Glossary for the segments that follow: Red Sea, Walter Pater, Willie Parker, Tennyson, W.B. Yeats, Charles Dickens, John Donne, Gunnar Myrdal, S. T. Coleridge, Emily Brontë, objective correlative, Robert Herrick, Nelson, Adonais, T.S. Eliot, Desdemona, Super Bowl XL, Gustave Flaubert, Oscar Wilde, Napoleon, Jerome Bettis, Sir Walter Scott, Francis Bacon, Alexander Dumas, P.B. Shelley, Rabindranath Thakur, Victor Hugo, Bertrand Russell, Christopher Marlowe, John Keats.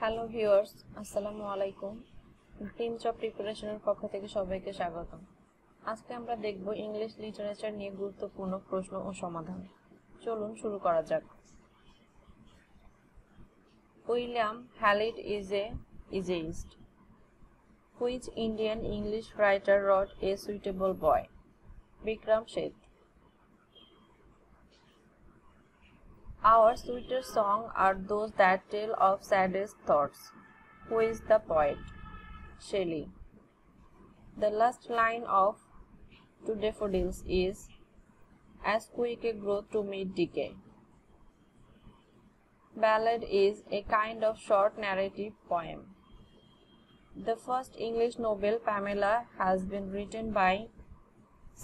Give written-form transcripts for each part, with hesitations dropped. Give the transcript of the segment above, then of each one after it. Hello viewers আসসালামু আলাইকুম Prince of প্রিপারেশনের পক্ষ থেকে সবাইকে স্বাগত আজকে আমরা দেখব ইংলিশ লিটারেচার নিয়ে গুরুত্বপূর্ণ প্রশ্ন ও সমাধান চলুন শুরু করা যাক William Hazlitt is a essayist which Indian English writer wrote a suitable boy Vikram Seth Our sweetest songs are those that tell of saddest thoughts. Who is the poet? Shelley. The last line of To Daffodils is As quick a growth to meet decay. Ballad is a kind of short narrative poem. The first English novel, Pamela, has been written by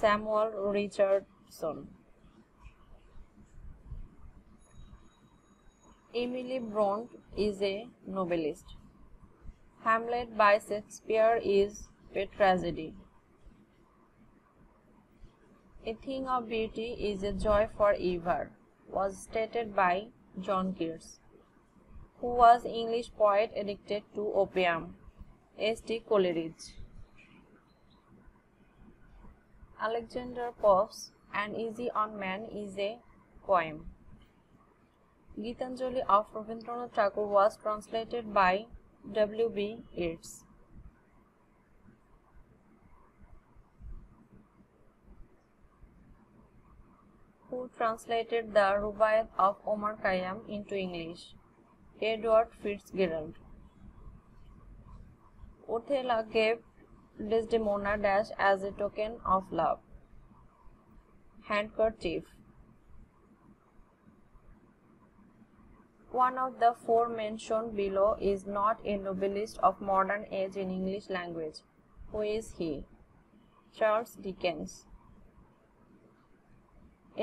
Samuel Richardson. Emily Brontë is a novelist. Hamlet by Shakespeare is a tragedy. A thing of beauty is a joy forever, was stated by John Keats, who was English poet addicted to opium. S. T. Coleridge. Alexander Pope's An Easy on Man is a poem. Gitanjali of Rabindranath Thakur was translated by W.B. Yeats. Who translated the Rubaiyat of Omar Khayyam into English? Edward Fitzgerald. Othello gave Desdemona dash as a token of love. Handkerchief. One of the four mentioned below is not a novelist of modern age in English language. Who is he? Charles Dickens.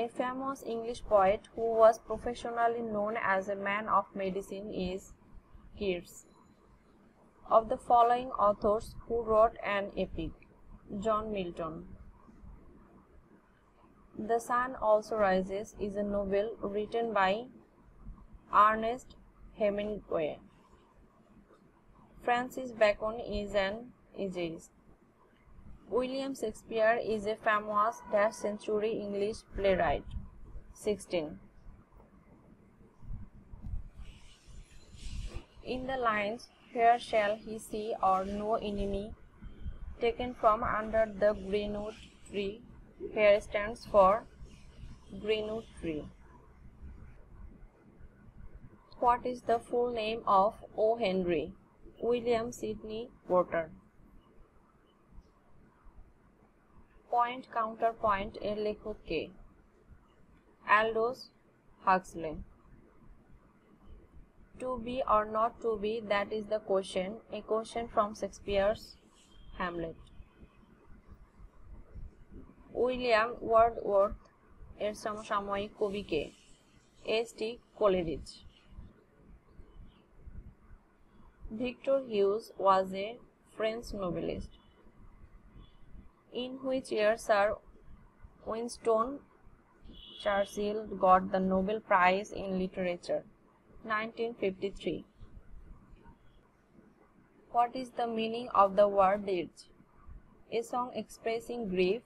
A famous English poet who was professionally known as a man of medicine is Keats. Of the following authors who wrote an epic? John Milton. The Sun Also Rises is a novel written by Ernest Hemingway. Francis Bacon is an essayist. William Shakespeare is a famous century English playwright. 16. In the lines, where shall he see or no enemy, taken from Under the Greenwood Tree, here stands for Greenwood Tree. What is the full name of O. Henry? William Sidney Porter. Point counterpoint a लेखक के Aldous Huxley. To be or not to be, that is the question. A question from Shakespeare's Hamlet. William Wordsworth এর সমসাময়িক কবি কে? S. T. Coleridge. Victor Hugo was a French novelist. In which year Sir Winston Churchill got the Nobel Prize in Literature? 1953. What is the meaning of the word dirge? A song expressing grief,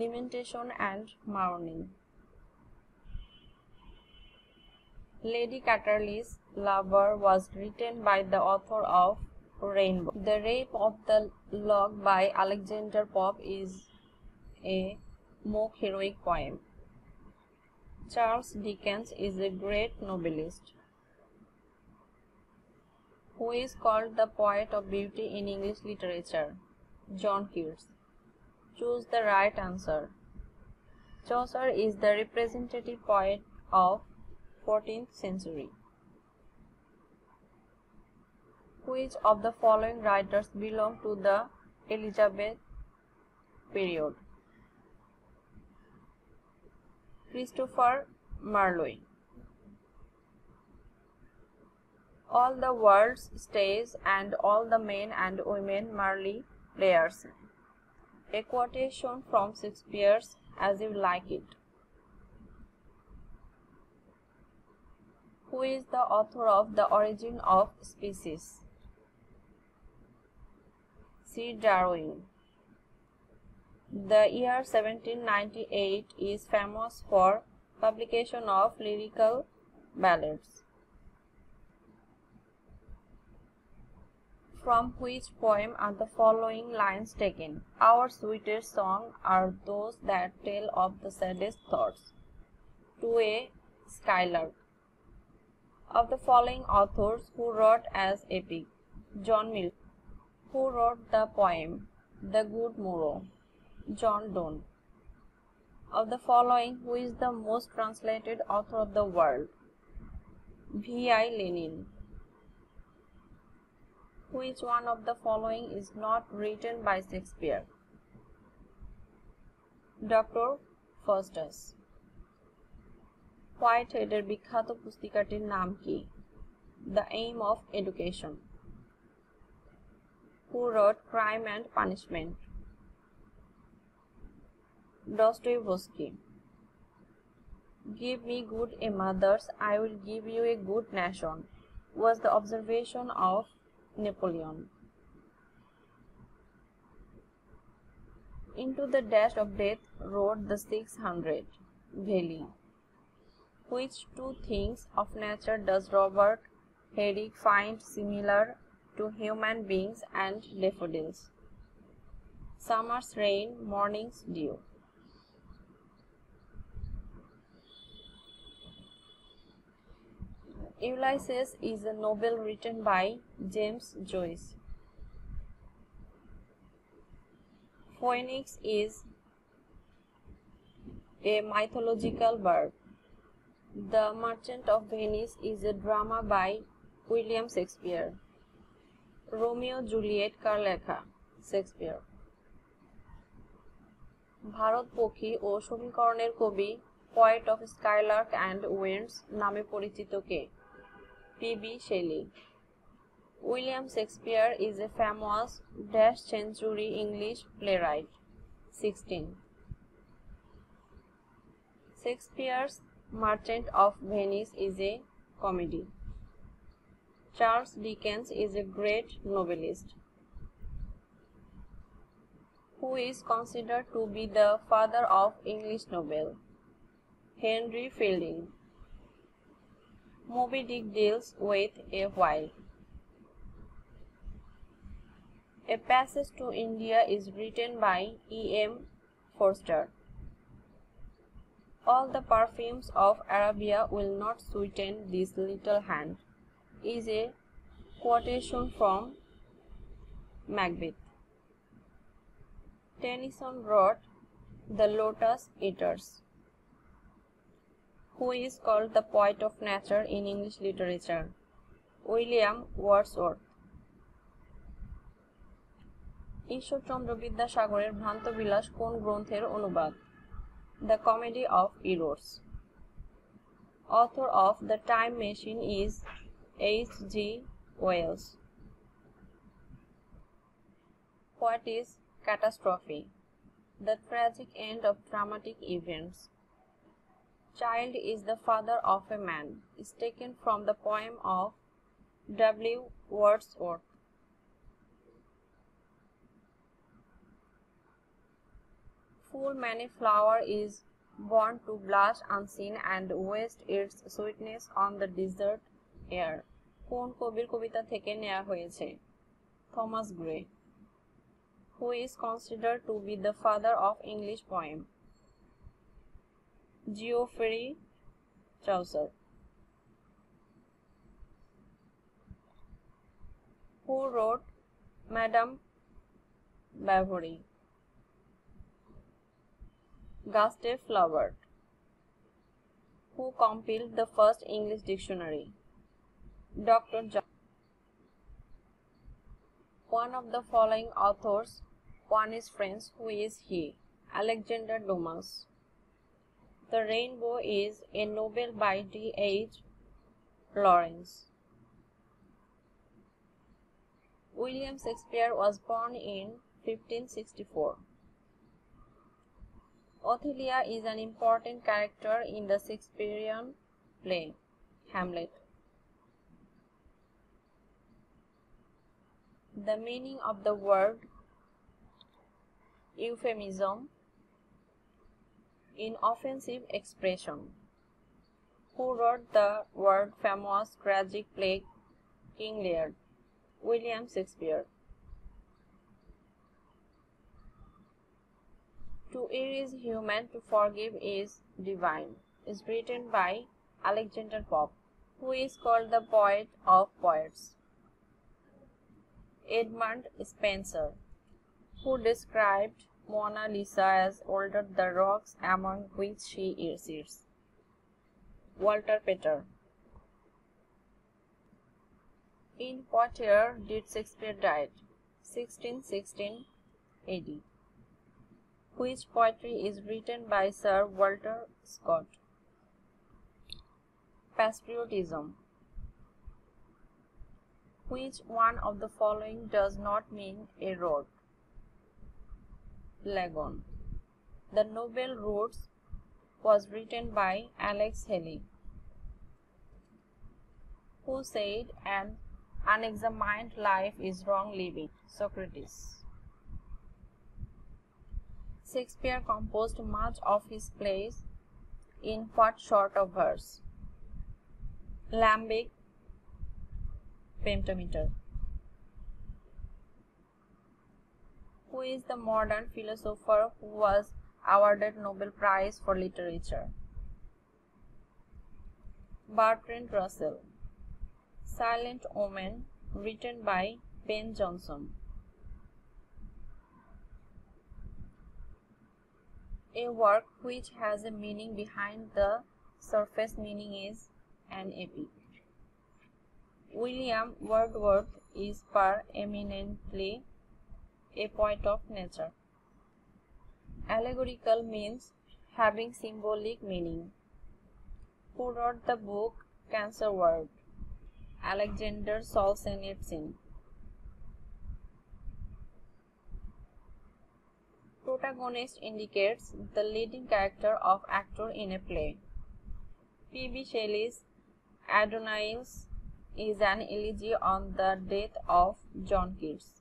lamentation and mourning. Lady Chatterley's Lover was written by the author of Rainbow. The Rape of the Lock by Alexander Pope is a mock heroic poem. Charles Dickens is a great novelist. Who is called the poet of beauty in English literature? John Keats. Choose the right answer. Chaucer is the representative poet of 14th century. Which of the following writers belong to the Elizabeth period? Christopher Marlowe. All the world's stays and all the men and women merely players. A quotation from Shakespeare's As You Like It. who is the author of The Origin of Species? C. Darwin. The year 1798 is famous for publication of lyrical ballads. From which poem are the following lines taken? Our sweetest songs are those that tell of the saddest thoughts. To a Skylark. Of the following authors, who wrote as epic? John Milton. Who wrote the poem The Good Morrow? John Donne. Of the following, who is the most translated author of the world? V.I. Lenin. Which one of the following is not written by Shakespeare? Dr. Faustus. হোয়াইটহেডের বিখ্যাত পুস্তিকাটির নাম কি? The aim of education. Who wrote crime and punishment? Dostoevsky. Give me good a mother's, I will give you a good nation, was the observation of Napoleon. Into the dash of death rode the 600. Bailey. Which two things of nature does Robert Herrick find similar to human beings and daffodils? Summer's rain, morning's dew. Ulysses is a novel written by James Joyce. Phoenix is a mythological bird. The Merchant of Venice is a drama by William Shakespeare. Romeo Juliet কার লেখা? Shakespeare. Bharat পক্ষী ও সমীকরণের কবি, poet of Skylark and Winds নামে পরিচিত কে? P.B. Shelley. William Shakespeare is a famous dash century English playwright. 16. Shakespeare's Merchant of Venice is a comedy. Charles Dickens is a great novelist. Who is considered to be the father of English novel? Henry Fielding. Moby Dick deals with a whale. A Passage to India is written by E.M. Forster. All the perfumes of Arabia will not sweeten this little hand, is a quotation from Macbeth. Tennyson wrote The Lotus Eaters. Who is called the poet of nature in English literature? William Wordsworth. Ishwarchandra বিদ্যাসাগরের ভ্রান্তবিলাস কোন গ্রন্থের অনুবাদ? The Comedy of Errors. Author of The Time Machine is H.G. Wells. What is catastrophe? The tragic end of dramatic events. Child is the father of a man is taken from the poem of W. Wordsworth. Full many flower is born to blush unseen and waste its sweetness on the desert air. কোন কবির কবিতা থেকে নেয়া হয়েছে? Thomas Gray. Who is considered to be the father of English poem? Geoffrey Chaucer. Who wrote Madame Bovary? Gustave Flaubert. Who compiled the first English dictionary? Dr. John. One of the following authors, one is French, who is he? Alexander Dumas. The Rainbow is a novel by D.H. Lawrence. William Shakespeare was born in 1564. Othello is an important character in the Shakespearean play, Hamlet. the meaning of the word euphemism in offensive expression. Who wrote the world famous tragic play King Lear? William Shakespeare. To err is human, to forgive is divine, is written by Alexander Pope, who is called the poet of poets. Edmund Spenser, who described Mona Lisa as older the rocks among which she sits. Walter Pater. In what year did Shakespeare die? 1616 AD. Which poetry is written by Sir Walter Scott? Patriotism. Which one of the following does not mean a road? Lagoon. The novel Roads was written by Alex Haley, who said an unexamined life is wrong living. Socrates. Shakespeare composed much of his plays in what sort of verse? Lambic pentameter. Who is the modern philosopher who was awarded Nobel Prize for Literature? Bertrand Russell. Silent Woman, written by Ben Jonson. A work which has a meaning behind the surface meaning is an epic. William Wordsworth is preeminently a poet of nature. Allegorical means having symbolic meaning. Who wrote the book Cancer Ward? Alexander Solzhenitsyn. Protagonist indicates the leading character of actor in a play. P. B. Shelley's Adonais is an elegy on the death of John Keats.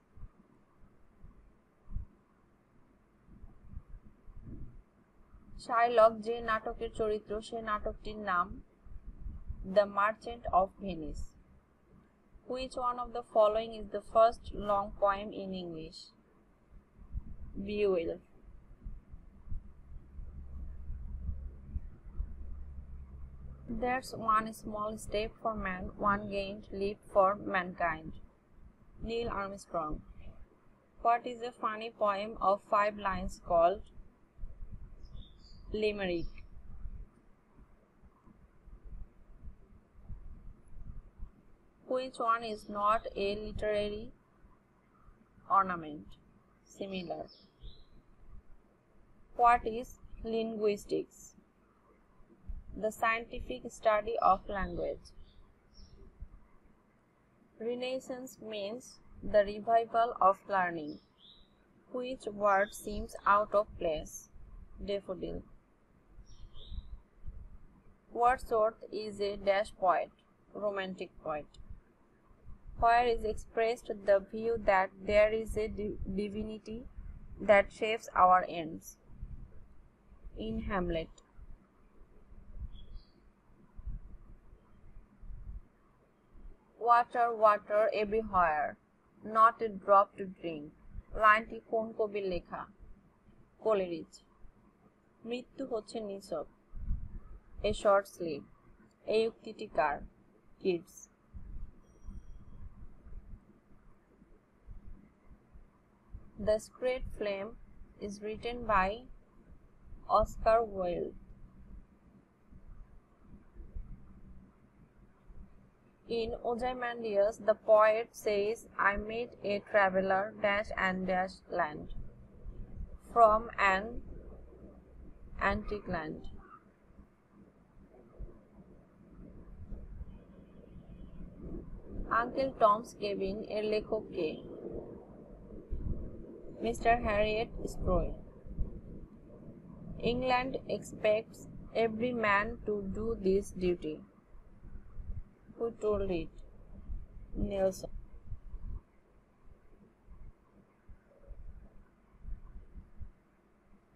Shylock যে নাটকের চরিত্র সে নাটকটির নাম The Merchant of Venice. Which one of the following is the first long poem in English? Beowulf. That's one small step for man, one giant leap for mankind. Neil Armstrong. What is a funny poem of 5 lines called? Limerick. Which one is not a literary ornament? Similar. What is linguistics? The scientific study of language. Renaissance means the revival of learning. Which word seems out of place? Daffodil. Wordsworth is a dash poet, romantic poet. Where is expressed the view that there is a divinity that shapes our ends? In Hamlet. Water, water everywhere, not a drop to drink. Lineটি কোন কবির লেখা? Coleridge. মৃত্যু হচ্ছে নিছক, a short sleep. এই উক্তিটি কার? Kids. The Great Flame is written by Oscar Wilde. In Ozymandias, the poet says, I met a traveler dash and dash land from an antique land. Uncle Tom's Cabin এর লেখক কে? Mr. Harriet Sproul. England expects every man to do this duty. Who told it? Nelson.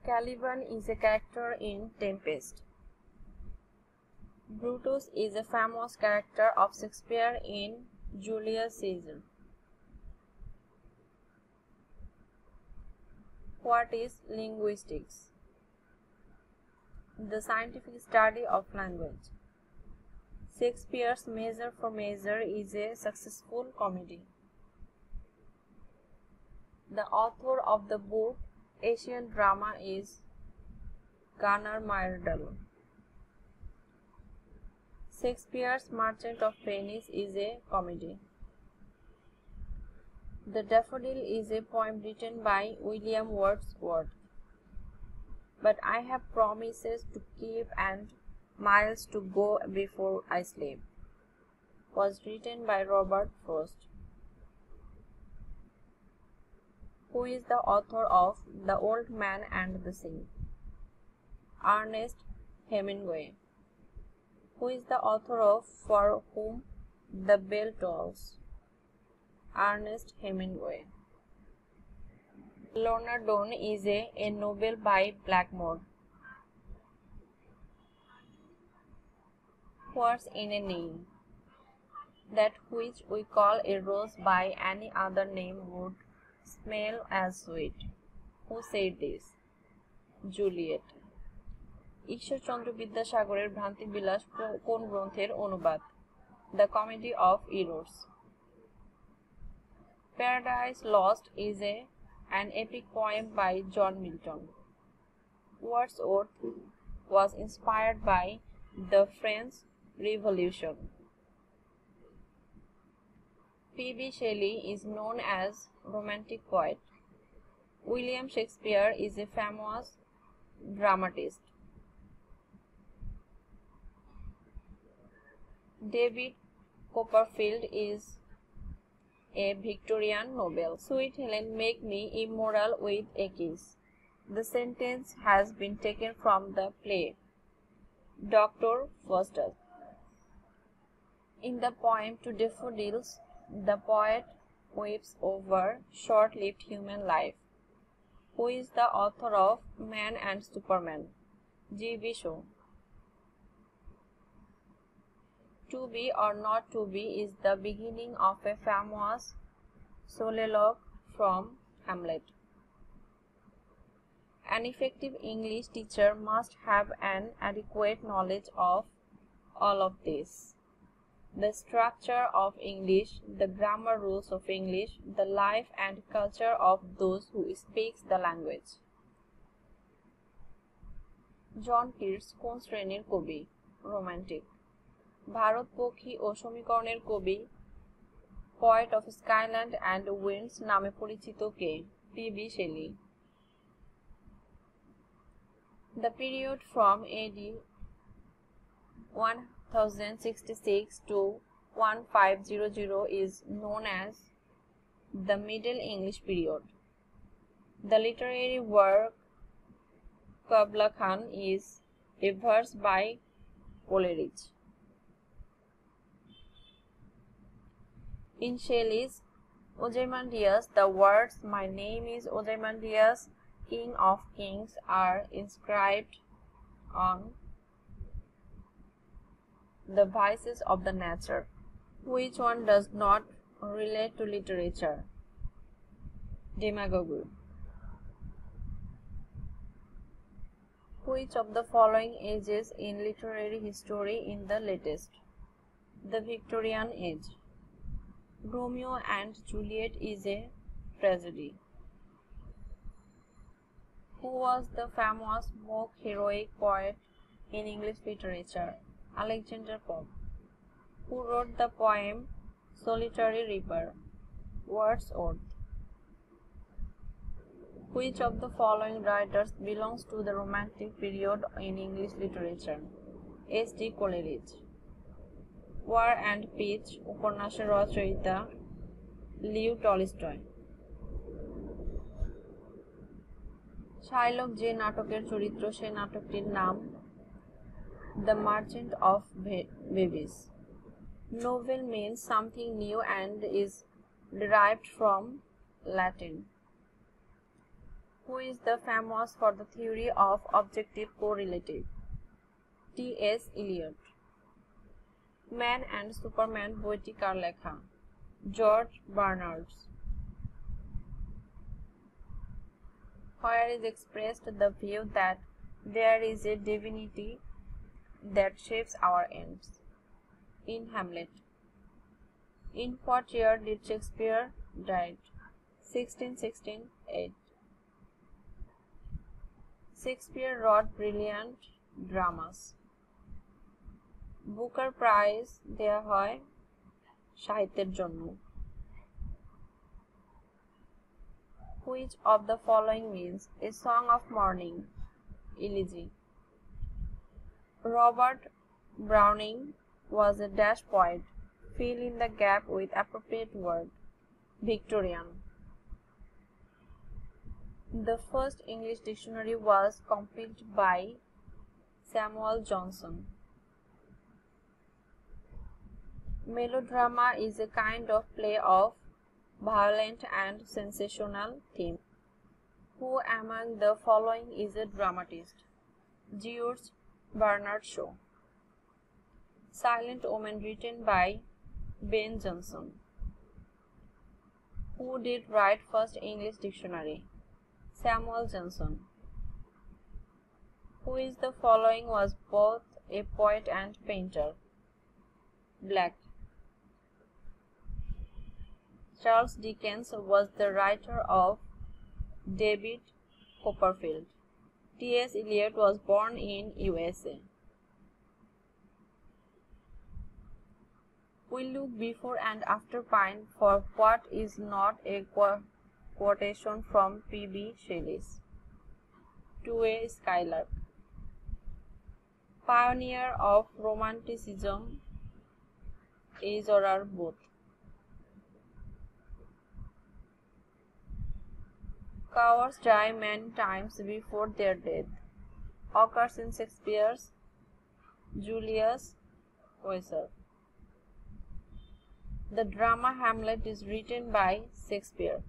Caliban is a character in Tempest. Brutus is a famous character of Shakespeare in Julius Caesar. What is linguistics? The scientific study of language. Shakespeare's Measure for Measure is a successful comedy. The author of the book Asian Drama is Gunnar Myrdal. Shakespeare's Merchant of Venice is a comedy. The Daffodil is a poem written by William Wordsworth. But I have promises to keep and miles to go before I sleep was written by Robert Frost. Who is the author of The Old Man and the Sea? Ernest Hemingway. Who is the author of For Whom the Bell Tolls? Ernest Hemingway. Lorna Doone is a novel by Blackmore. What's in a name? That which we call a rose by any other name would smell as sweet. Who said this? Juliet. Ishwarchandra বিদ্যাসাগরের ভ্রান্তিবিলাস কোন গ্রন্থের অনুবাদ? The Comedy of Errors. Paradise Lost is an epic poem by John Milton. Wordsworth was inspired by the French Revolution. P. B. Shelley is known as romantic poet. William Shakespeare is a famous dramatist. David Copperfield is a Victorian novel. Sweet Helen, make me immortal with a kiss. The sentence has been taken from the play Dr. Foster. In the poem Two Daffodils, the poet weeps over short-lived human life. Who is the author of Man and Superman? G. B. Shaw. To be or not to be is the beginning of a famous soliloquy from Hamlet. An effective English teacher must have an adequate knowledge of all of this. The structure of English, the grammar rules of English, the life and culture of those who speak the language. John Keats কোন শ্রেণীর কবি? Romantic. ভারতপক্ষী ও সমীকরণের কবি, poet of Skyland and Winds নামে পরিচিত কে? P.B. Shelley. The period from AD 1066 to 1500 is known as the Middle English period. The literary work Kabla Khan is a verse by Coleridge. In Shelley's Ozymandias, the words "My name is Ozymandias, King of Kings" are inscribed on the vices of the nature. Which one does not relate to literature? Demagoguery. Which of the following ages in literary history in the latest? The Victorian age. Romeo and Juliet is a tragedy. Who was the famous mock heroic poet in English literature? Alexander Pope. Who wrote the poem Solitary Reaper? Wordsworth. Which of the following writers belongs to the Romantic period in English literature? S. T. Coleridge. War and Peace উপন্যাসের রচয়িতা Liu Tolstoy. Shylock যে নাটকের চরিত্র, সে নাটকটির নাম? The Merchant of Venice. Novel means something new and is derived from Latin. who is the famous for the theory of objective correlative? T.S. Eliot. Man and Superman বইটি কার লেখা? George Bernard. Where is expressed the view that there is a divinity that shapes our ends? In Hamlet. In what year did Shakespeare die? 1668. Shakespeare wrote brilliant dramas. Booker Prize দেয়া হয় সাহিত্যের জন্য. Which of the following means a song of mourning? Elegy. Robert Browning was a dash poet. Fill in the gap with appropriate word. Victorian. The first English dictionary was compiled by Samuel Johnson. Melodrama is a kind of play of violent and sensational theme. Who among the following is a dramatist? George Bernard Shaw. Silent Woman written by Ben Jonson. Who did write first English dictionary? Samuel Johnson. Who is the following was both a poet and painter? Black. Charles Dickens was the writer of David Copperfield. T.S. Eliot was born in USA. We look before and after Pine for what is not a quotation from P. B. Shelley's To a Skylark. Pioneer of Romanticism is or are both. Cowards die many times before their death. Occurs in Shakespeare's Julius Caesar. The drama Hamlet is written by Shakespeare.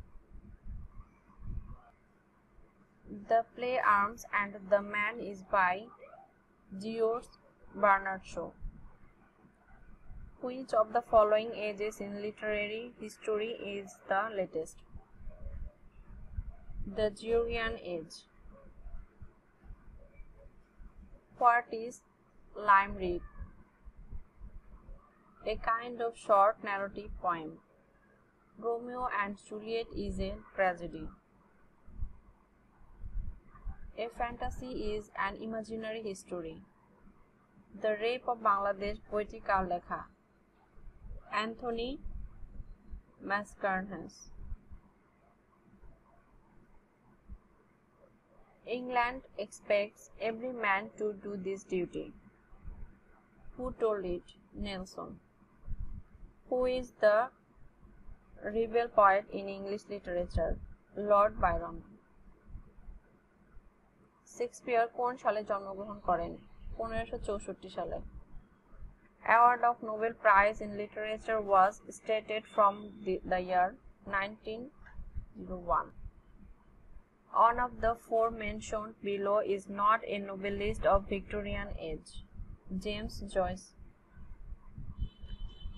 The play Arms and the Man is by George Bernard Shaw. Which of the following ages in literary history is the latest? The Georgian Age. What is Lyme Read? A kind of short narrative poem. Romeo and Juliet is a tragedy. A fantasy is an imaginary history. The Rape of Bangladesh বইটি কার লেখা? Anthony Mascarenhas. England expects every man to do this duty. Who told it? Nelson. Who is the rebel poet in English literature? Lord Byron. Shakespeare কোন সালে জন্মগ্রহণ করেন? 1564 সালে. Award of Nobel Prize in Literature was stated from the year 1901. One of the four mentioned below is not a novelist of Victorian age. James Joyce.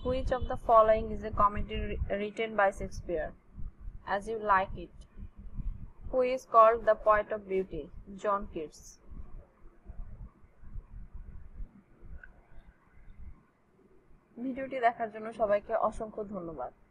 Which of the following is a comedy written by Shakespeare? As You Like It. Who is called the poet of beauty? John Keats. ভিডিওটি দেখার জন্য সবাইকে অসংখ্য ধন্যবাদ।